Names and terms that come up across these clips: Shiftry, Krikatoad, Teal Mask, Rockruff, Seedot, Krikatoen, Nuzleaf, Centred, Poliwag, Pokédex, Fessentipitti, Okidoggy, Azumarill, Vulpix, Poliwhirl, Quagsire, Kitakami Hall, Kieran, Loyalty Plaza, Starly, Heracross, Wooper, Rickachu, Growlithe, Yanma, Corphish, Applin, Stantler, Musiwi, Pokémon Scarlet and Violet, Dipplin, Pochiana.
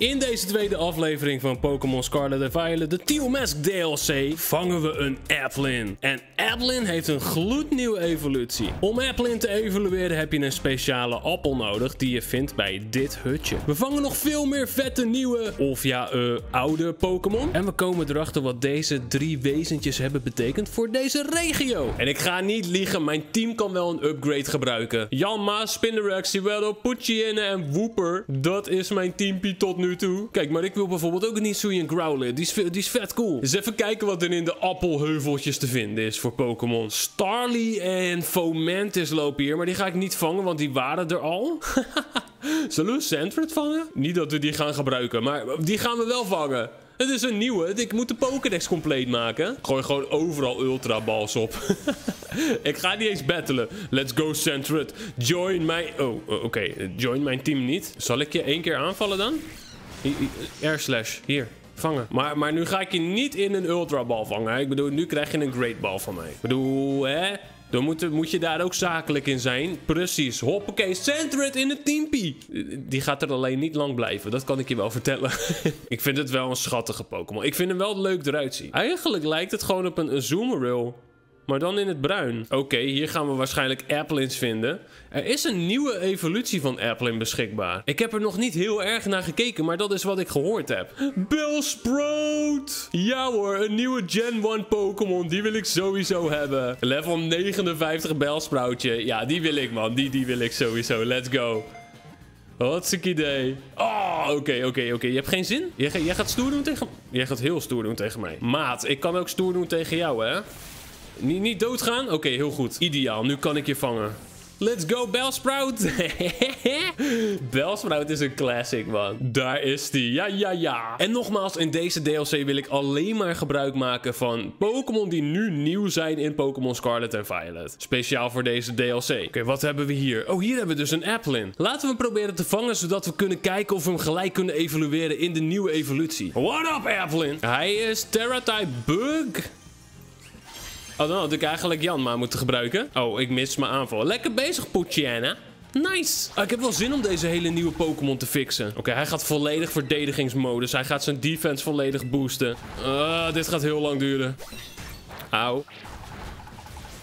In deze tweede aflevering van Pokémon Scarlet and Violet, de Teal Mask DLC, vangen we een Applin. En Applin heeft een gloednieuwe evolutie. Om Applin te evolueren heb je een speciale appel nodig die je vindt bij dit hutje. We vangen nog veel meer vette nieuwe, of ja, oude Pokémon. En we komen erachter wat deze drie wezentjes hebben betekend voor deze regio. En ik ga niet liegen, mijn team kan wel een upgrade gebruiken. Yanma, Spinarak, Swellow, Pochiana en Wooper. Dat is mijn teampie tot nu toe. Kijk, maar ik wil bijvoorbeeld ook niet zo'n Growlithe. Die is vet cool. Dus even kijken wat er in de appelheuveltjes te vinden is voor Pokémon. Starly en Fomantis lopen hier, maar die ga ik niet vangen, want die waren er al. Zullen we Centred vangen? Niet dat we die gaan gebruiken, maar die gaan we wel vangen. Het is een nieuwe. Ik moet de Pokédex compleet maken. Gooi gewoon overal Ultra Balls op. Ik ga niet eens battelen. Let's go, Centred. Join my... Oh, oké. Join mijn team niet. Zal ik je 1 keer aanvallen dan? R/. Hier. Vangen. Maar nu ga ik je niet in een Ultra Ball vangen. Hè? Ik bedoel, nu krijg je een Great Ball van mij. Ik bedoel, hè? Dan moet je daar ook zakelijk in zijn. Precies. Hoppakee. Centred in het teampie. Die gaat er alleen niet lang blijven. Dat kan ik je wel vertellen. Ik vind het wel een schattige Pokémon. Ik vind hem wel leuk eruit zien. Eigenlijk lijkt het gewoon op een Azumarill. Maar dan in het bruin. Oké, hier gaan we waarschijnlijk Applins vinden. Er is een nieuwe evolutie van Applin beschikbaar. Ik heb er nog niet heel erg naar gekeken, maar dat is wat ik gehoord heb. Bellsprout! Ja hoor, een nieuwe Gen 1 Pokémon. Die wil ik sowieso hebben. Level 59 Bellsproutje. Ja, die wil ik, man. Die wil ik sowieso. Let's go. Wat een idee. Oh, oké. Je hebt geen zin? Jij gaat stoer doen tegen... Jij gaat heel stoer doen tegen mij. Maat, ik kan ook stoer doen tegen jou, hè? Niet doodgaan? Oké, heel goed. Ideaal, nu kan ik je vangen. Let's go, Bellsprout! Bellsprout is een classic, man. Daar is die. Ja. En nogmaals, in deze DLC wil ik alleen maar gebruik maken van Pokémon die nu nieuw zijn in Pokémon Scarlet en Violet. Speciaal voor deze DLC. Oké, wat hebben we hier? Oh, hier hebben we dus een Applin. Laten we hem proberen te vangen, zodat we kunnen kijken of we hem gelijk kunnen evolueren in de nieuwe evolutie. What up, Applin? Hij is Terra-type Bug... Oh, dan had ik eigenlijk Yanma moeten gebruiken. Oh, ik mis mijn aanval. Lekker bezig, Pochiana. Nice. Ik heb wel zin om deze hele nieuwe Pokémon te fixen. Oké, hij gaat volledig verdedigingsmodus. Hij gaat zijn defense volledig boosten. Dit gaat heel lang duren. Auw.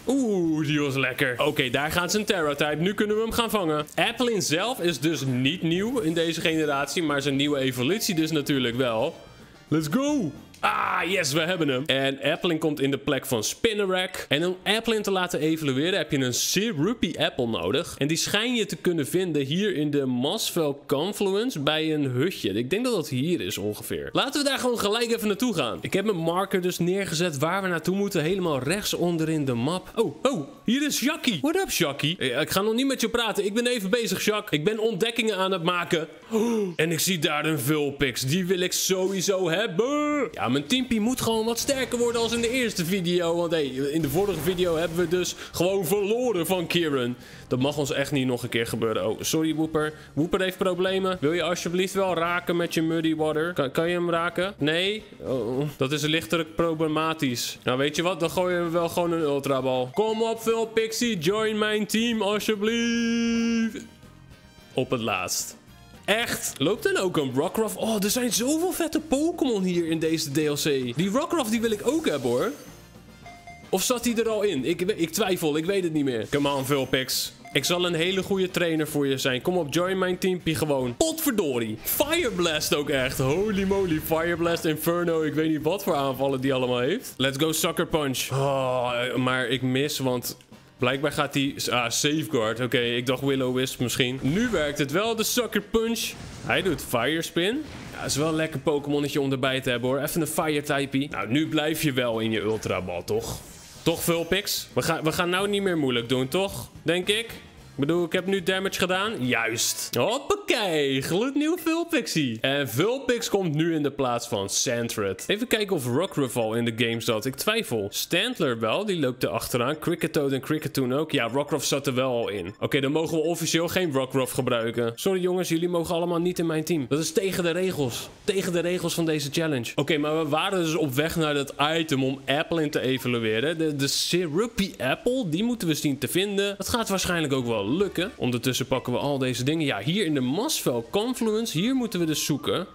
Oeh, die was lekker. Oké, daar gaat zijn Terra-type. Nu kunnen we hem gaan vangen. Applin zelf is dus niet nieuw in deze generatie. Maar zijn nieuwe evolutie dus natuurlijk wel. Let's go. Ah, yes, we hebben hem. En Applin komt in de plek van Spinarak. En om Applin te laten evolueren heb je een Syrupy Apple nodig. En die schijn je te kunnen vinden hier in de Masvel Confluence bij een hutje. Ik denk dat dat hier is ongeveer. Laten we daar gewoon gelijk even naartoe gaan. Ik heb mijn marker dus neergezet waar we naartoe moeten. Helemaal rechts onderin de map. Oh, hier is Jackie. What up, Jackie? Ik ga nog niet met je praten. Ik ben even bezig, Jacques. Ik ben ontdekkingen aan het maken. Oh, en ik zie daar een Vulpix. Die wil ik sowieso hebben. Ja, mijn teampie moet gewoon wat sterker worden als in de eerste video. Want in de vorige video hebben we dus gewoon verloren van Kieran. Dat mag ons echt niet nog een keer gebeuren. Oh, sorry Wooper. Wooper heeft problemen. Wil je alsjeblieft wel raken met je muddy water? Kan je hem raken? Nee? Oh, dat is lichtelijk problematisch. Nou, weet je wat? Dan gooien we wel gewoon een ultrabal. Kom op, Vulpixie. Join mijn team, alsjeblieft. Op het laatst. Echt? Loopt er ook een Rockruff? Oh, er zijn zoveel vette Pokémon hier in deze DLC. Die Rockruff die wil ik ook hebben, hoor. Of zat hij er al in? Ik twijfel, ik weet het niet meer. Come on, Vulpix. Ik zal een hele goede trainer voor je zijn. Kom op, join mijn teampie gewoon. Potverdorie. Fireblast ook echt. Holy moly, Fireblast, Inferno. Ik weet niet wat voor aanvallen die allemaal heeft. Let's go, Sucker Punch. Oh, maar ik mis, want... Blijkbaar gaat die... Ah, Safeguard. Oké, ik dacht Will-O-Wisp misschien. Nu werkt het wel, de Sucker Punch. Hij doet Fire Spin. Ja, is wel een lekker Pokémonnetje om erbij te hebben, hoor. Even een Fire-typie. Nou, nu blijf je wel in je Ultra Ball, toch? Toch, Vulpix? We gaan nou niet meer moeilijk doen, toch? Denk ik. Ik bedoel, ik heb nu damage gedaan. Juist. Hoppakee. Gloednieuw Vulpixie. En Vulpix komt nu in de plaats van Sandred. Even kijken of Rockruff al in de game zat. Ik twijfel. Stantler wel. Die loopt er achteraan. Krikatoad en Krikatoen ook. Ja, Rockruff zat er wel al in. Oké, dan mogen we officieel geen Rockruff gebruiken. Sorry jongens, jullie mogen allemaal niet in mijn team. Dat is tegen de regels. Tegen de regels van deze challenge. Oké, maar we waren dus op weg naar dat item om Applin te evalueren. De Syrupy Apple, die moeten we zien te vinden. Dat gaat waarschijnlijk ook wel lukken. Ondertussen pakken we al deze dingen. Ja, hier in de Masvel Confluence. Hier moeten we dus zoeken.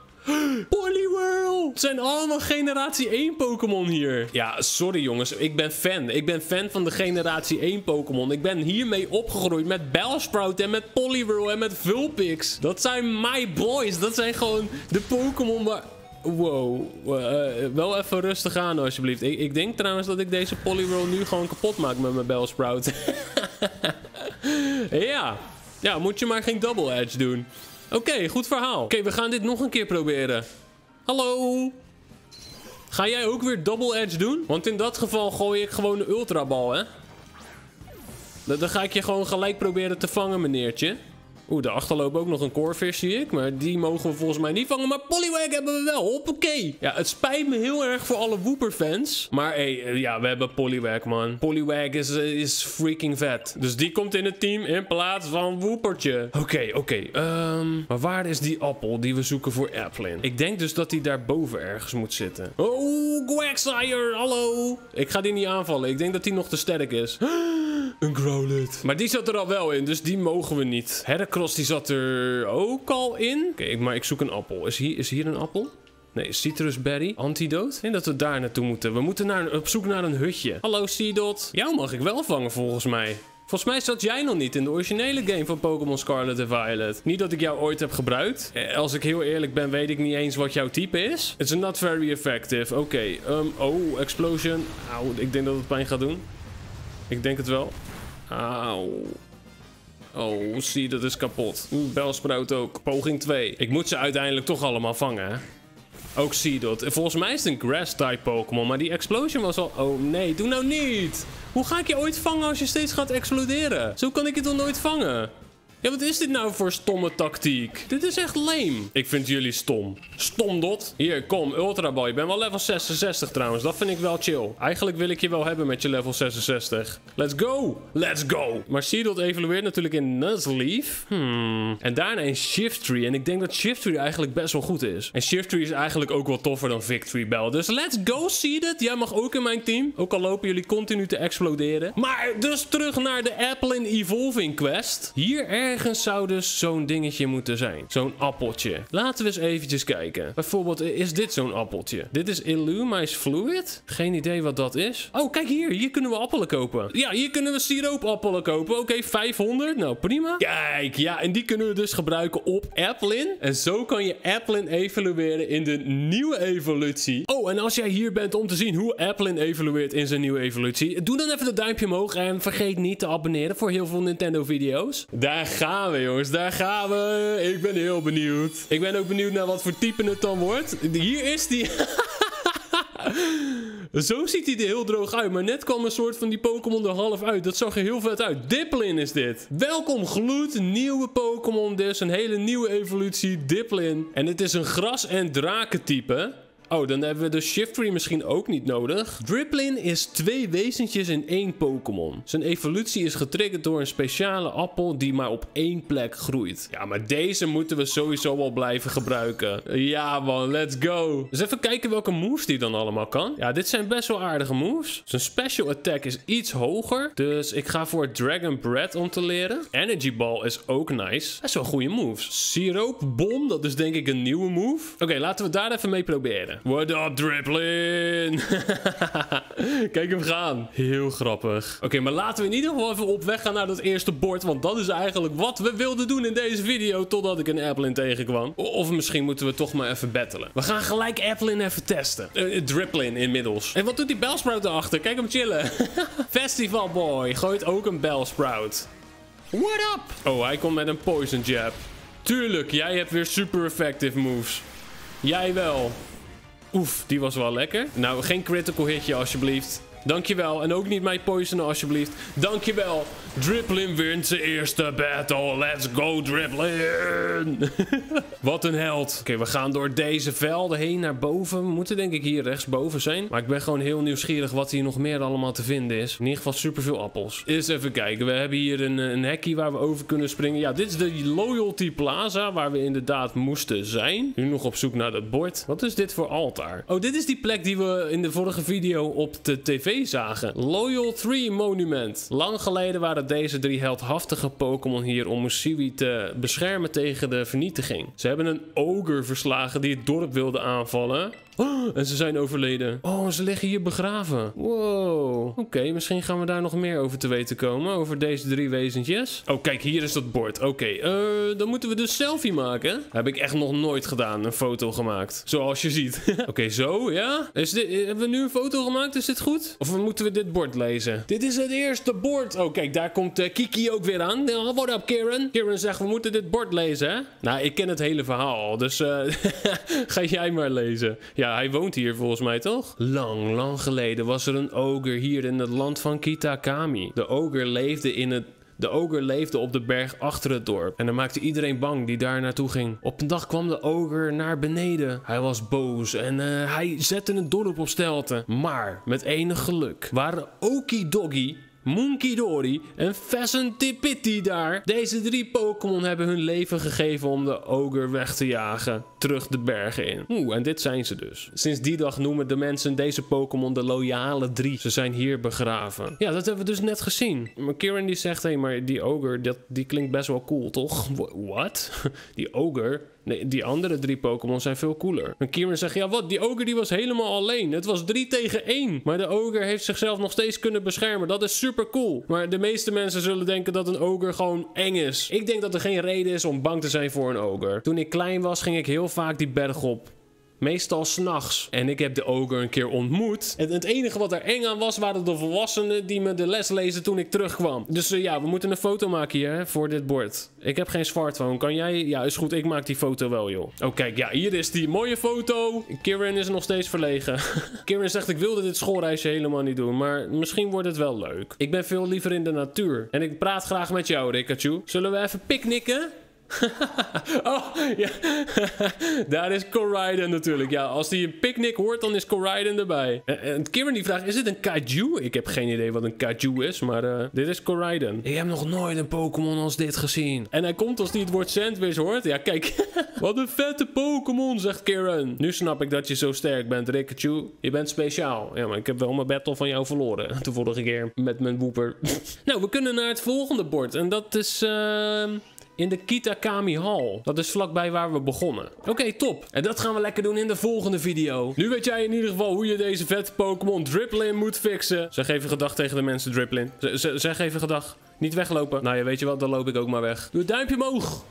Poliwhirl! Het zijn allemaal generatie 1 Pokémon hier. Ja, sorry jongens. Ik ben fan. Ik ben fan van de generatie 1 Pokémon. Ik ben hiermee opgegroeid met Bellsprout en met Poliwhirl en met Vulpix. Dat zijn my boys. Dat zijn gewoon de Pokémon waar... Wow. Wel even rustig aan alsjeblieft. Ik denk trouwens dat ik deze Poliwhirl nu gewoon kapot maak met mijn Bellsprout. Ja. Ja, moet je maar geen double edge doen. Oké, goed verhaal. Oké, we gaan dit nog een keer proberen. Hallo. Ga jij ook weer double edge doen? Want in dat geval gooi ik gewoon de ultrabal, hè? Dan ga ik je gewoon gelijk proberen te vangen, meneertje. Oeh, daarachter loopt ook nog een Corphish, zie ik. Maar die mogen we volgens mij niet vangen. Maar Poliwag hebben we wel. Hoppakee. Ja, het spijt me heel erg voor alle Wooper-fans. Maar hey, ja, we hebben Poliwag, man. Poliwag is freaking vet. Dus die komt in het team in plaats van Woopertje. Oké. Maar waar is die appel die we zoeken voor Applin? Ik denk dus dat die daarboven ergens moet zitten. Oh, Quagsire, hallo. Ik ga die niet aanvallen. Ik denk dat die nog te sterk is. Een Growlithe. Maar die zat er al wel in, dus die mogen we niet. Heracross die zat er ook al in. Oké, maar ik zoek een appel. Is hier een appel? Nee, citrusberry. Antidote. Ik denk dat we daar naartoe moeten. We moeten op zoek naar een hutje. Hallo, Seedot. Jou mag ik wel vangen, volgens mij. Volgens mij zat jij nog niet in de originele game van Pokémon Scarlet en Violet. Niet dat ik jou ooit heb gebruikt. Als ik heel eerlijk ben, weet ik niet eens wat jouw type is. It's not very effective. Oké. Oh, explosion. Auw, ik denk dat het pijn gaat doen. Ik denk het wel. Auw. Oh, zie, dat is kapot. Bellsprout ook. Poging 2. Ik moet ze uiteindelijk toch allemaal vangen, hè? Ook Seedot. Volgens mij is het een Grass-type Pokémon, maar die explosion was al... Oh nee, doe nou niet! Hoe ga ik je ooit vangen als je steeds gaat exploderen? Zo kan ik je toch nooit vangen? Ja, wat is dit nou voor stomme tactiek? Dit is echt lame. Ik vind jullie stom. Stomdot. Hier, kom, ultrabal. Je bent wel level 66 trouwens. Dat vind ik wel chill. Eigenlijk wil ik je wel hebben met je level 66. Let's go. Let's go. Maar Seedot evolueert natuurlijk in Nuzleaf. En daarna in Shiftry. En ik denk dat Shiftry eigenlijk best wel goed is. En Shiftry is eigenlijk ook wel toffer dan Victory Bell. Dus let's go, Seedot. Jij mag ook in mijn team. Ook al lopen jullie continu te exploderen. Maar dus terug naar de Applin Evolving Quest. Hier ergens zou dus zo'n dingetje moeten zijn. Zo'n appeltje. Laten we eens eventjes kijken. Bijvoorbeeld, is dit zo'n appeltje? Dit is Illumise Fluid? Geen idee wat dat is. Oh, kijk hier. Hier kunnen we appelen kopen. Ja, hier kunnen we siroopappelen kopen. Oké, 500. Nou, prima. Kijk, ja. En die kunnen we dus gebruiken op Applin. En zo kan je Applin evolueren in de nieuwe evolutie. Oh, en als jij hier bent om te zien hoe Applin evolueert in zijn nieuwe evolutie, doe dan even dat duimpje omhoog. En vergeet niet te abonneren voor heel veel Nintendo video's. Daar gaan we, jongens. Daar gaan we. Ik ben heel benieuwd. Ik ben ook benieuwd naar wat voor type het dan wordt. Hier is die... Zo ziet hij er heel droog uit. Maar net kwam een soort van die Pokémon er half uit. Dat zag er heel vet uit. Dipplin is dit. Welkom, gloednieuwe Pokémon dus. Een hele nieuwe evolutie. Dipplin. En het is een gras- en drakentype. Oh, dan hebben we de Shiftry misschien ook niet nodig. Dipplin is 2 wezentjes in 1 Pokémon. Zijn evolutie is getriggerd door een speciale appel die maar op 1 plek groeit. Ja, maar deze moeten we sowieso wel blijven gebruiken. Ja man, let's go. Dus even kijken welke moves die dan allemaal kan. Ja, dit zijn best wel aardige moves. Zijn special attack is iets hoger. Dus ik ga voor Dragon Breath om te leren. Energy Ball is ook nice. Dat is wel goede moves. Siroopbom, dat is denk ik een nieuwe move. Oké, laten we daar even mee proberen. What up, Dipplin? Kijk hem gaan. Heel grappig. Oké, maar laten we in ieder geval even op weg gaan naar dat eerste bord. Want dat is eigenlijk wat we wilden doen in deze video. Totdat ik een Applin tegenkwam. Of misschien moeten we toch maar even battelen. We gaan gelijk Applin even testen. Dipplin inmiddels. En wat doet die Bellsprout erachter? Kijk hem chillen. Festival Boy gooit ook een Bellsprout. What up? Oh, hij komt met een Poison Jab. Tuurlijk, jij hebt weer super effective moves. Jij wel. Oef, die was wel lekker. Nou, geen critical hitje alsjeblieft. Dankjewel. En ook niet mij poisonen alsjeblieft. Dankjewel. Dipplin wint zijn eerste battle. Let's go, Dipplin. Wat een held. Oké, we gaan door deze velden heen naar boven. We moeten denk ik hier rechtsboven zijn. Maar ik ben gewoon heel nieuwsgierig wat hier nog meer allemaal te vinden is. In ieder geval superveel appels. Eens even kijken. We hebben hier een hekje waar we over kunnen springen. Ja, dit is de Loyalty Plaza waar we inderdaad moesten zijn. Nu nog op zoek naar dat bord. Wat is dit voor altaar? Oh, dit is die plek die we in de vorige video op de tv zagen. Loyal 3 Monument. Lang geleden waren deze drie heldhaftige Pokémon hier om Musiwi te beschermen tegen de vernietiging. Ze hebben een ogre verslagen die het dorp wilde aanvallen. Oh, en ze zijn overleden. Oh, ze liggen hier begraven. Wow. Oké, misschien gaan we daar nog meer over te weten komen. Over deze drie wezentjes. Oh, kijk, hier is dat bord. Oké, dan moeten we dus selfie maken. Heb ik echt nog nooit gedaan, een foto gemaakt. Zoals je ziet. Oké, zo, ja. Hebben we nu een foto gemaakt? Is dit goed? Of moeten we dit bord lezen? Dit is het eerste bord. Oh, kijk, daar komt Kiki ook weer aan. What up, Kieran? Kieran zegt, we moeten dit bord lezen, hè? Nou, ik ken het hele verhaal. Dus ga jij maar lezen. Ja, hij woont hier volgens mij, toch? Lang, lang geleden was er een ogre hier in het land van Kitakami. De ogre leefde op de berg achter het dorp. En dat maakte iedereen bang die daar naartoe ging. Op een dag kwam de ogre naar beneden. Hij was boos en hij zette het dorp op stelte. Maar met enig geluk waren Okidoggy, Munkidori en Fessentipitti daar. Deze drie Pokémon hebben hun leven gegeven om de ogre weg te jagen. Terug de bergen in. Oeh, en dit zijn ze dus. Sinds die dag noemen de mensen deze Pokémon de loyale drie. Ze zijn hier begraven. Ja, dat hebben we dus net gezien. Maar Kieran die zegt, hé, maar die ogre, die klinkt best wel cool, toch? Wat? Die ogre? Nee, die andere drie Pokémon zijn veel cooler. En Kieran zegt, ja wat, die ogre die was helemaal alleen. Het was 3 tegen 1. Maar de ogre heeft zichzelf nog steeds kunnen beschermen. Dat is super cool. Maar de meeste mensen zullen denken dat een ogre gewoon eng is. Ik denk dat er geen reden is om bang te zijn voor een ogre. Toen ik klein was, ging ik heel vaak die berg op. Meestal 's nachts. En ik heb de ogre een keer ontmoet. En het enige wat er eng aan was, waren de volwassenen die me de les lezen toen ik terugkwam. Dus ja, we moeten een foto maken hier, hè, voor dit bord. Ik heb geen smartphone. Kan jij? Ja, is goed. Ik maak die foto wel, joh. Oh, kijk. Ja, hier is die mooie foto. Kieran is nog steeds verlegen. Kieran zegt, ik wilde dit schoolreisje helemaal niet doen, maar misschien wordt het wel leuk. Ik ben veel liever in de natuur. En ik praat graag met jou, Rickachu. Zullen we even picknicken? Oh, ja. Daar is Coriden natuurlijk. Ja, als hij een picknick hoort, dan is Coriden erbij. En Kieran die vraagt, is dit een kaiju? Ik heb geen idee wat een kaiju is, maar dit is Coriden. Ik heb nog nooit een Pokémon als dit gezien. En hij komt als hij het woord sandwich hoort. Ja, kijk. Wat een vette Pokémon, zegt Kieran. Nu snap ik dat je zo sterk bent, Rickachu. Je bent speciaal. Ja, maar ik heb wel mijn battle van jou verloren. De vorige keer met mijn Wooper. Nou, we kunnen naar het volgende bord. En dat is... in de Kitakami Hall. Dat is vlakbij waar we begonnen. Oké, top. En dat gaan we lekker doen in de volgende video. Nu weet jij in ieder geval hoe je deze vette Pokémon Dipplin moet fixen. Zeg even gedag tegen de mensen, Dipplin. Zeg even gedag. Niet weglopen. Nou ja, weet je wat? Dan loop ik ook maar weg. Doe een duimpje omhoog.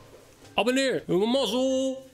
Abonneer. Doe een mazzel.